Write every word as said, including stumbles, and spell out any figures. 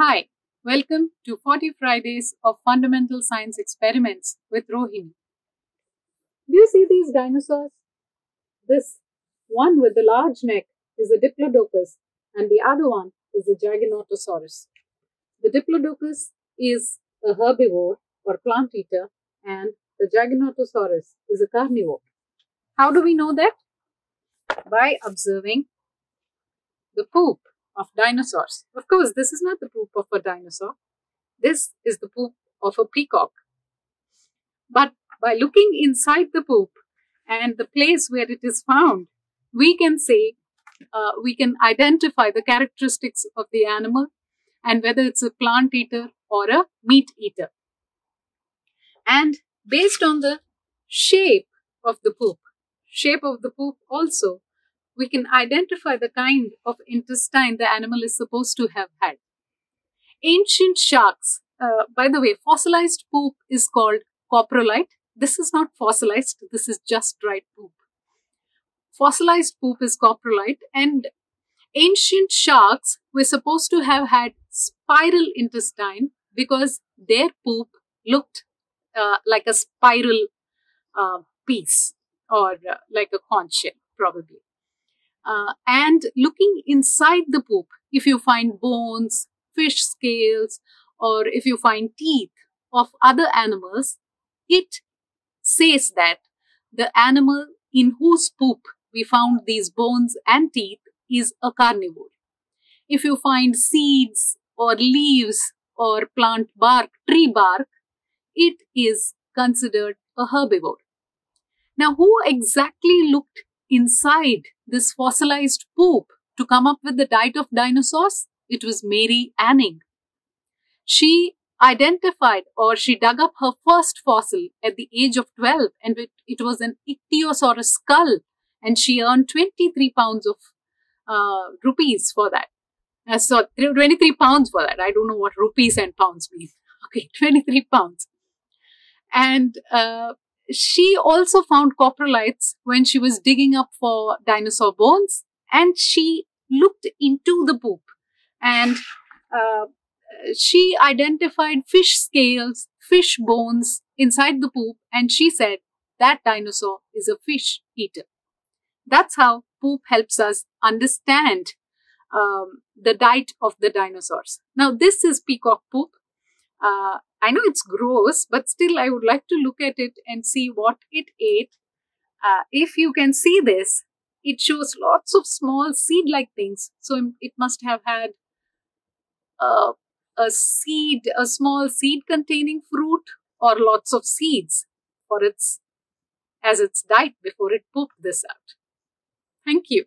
Hi, welcome to forty Fridays of Fundamental Science Experiments with Rohini. Do you see these dinosaurs? This one with the large neck is a Diplodocus and the other one is a Gigantosaurus. The Diplodocus is a herbivore or plant eater and the Gigantosaurus is a carnivore. How do we know that? By observing the poop of dinosaurs. Of course, this is not the poop of a dinosaur. This is the poop of a peacock. But by looking inside the poop and the place where it is found, we can say, uh, we can identify the characteristics of the animal and whether it's a plant eater or a meat eater. And based on the shape of the poop, shape of the poop also, we can identify the kind of intestine the animal is supposed to have had. Ancient sharks, uh, by the way, fossilized poop is called coprolite. This is not fossilized, this is just dried poop. Fossilized poop is coprolite, and ancient sharks were supposed to have had spiral intestine because their poop looked uh, like a spiral uh, piece or uh, like a conch shell, probably. Uh, and looking inside the poop, if you find bones, fish scales, or if you find teeth of other animals, it says that the animal in whose poop we found these bones and teeth is a carnivore. If you find seeds or leaves or plant bark, tree bark, it is considered a herbivore. Now, who exactly looked inside this fossilized poop to come up with the diet of dinosaurs? It was Mary Anning. She identified or she dug up her first fossil at the age of twelve, and it, it was an ichthyosaurus skull, and she earned twenty-three pounds of uh, rupees for that. Uh, so twenty-three pounds for that. I don't know what rupees and pounds mean. Okay, twenty-three pounds. And uh, she also found coprolites when she was digging up for dinosaur bones, and she looked into the poop and uh, she identified fish scales, fish bones inside the poop, and she said that dinosaur is a fish eater. That's how poop helps us understand um, the diet of the dinosaurs. Now, this is peacock poop. Uh, I know it's gross, but still I would like to look at it and see what it ate. Uh, if you can see this, it shows lots of small seed-like things. So it must have had uh, a seed, a small seed-containing fruit or lots of seeds for its, as its diet before it pooped this out. Thank you.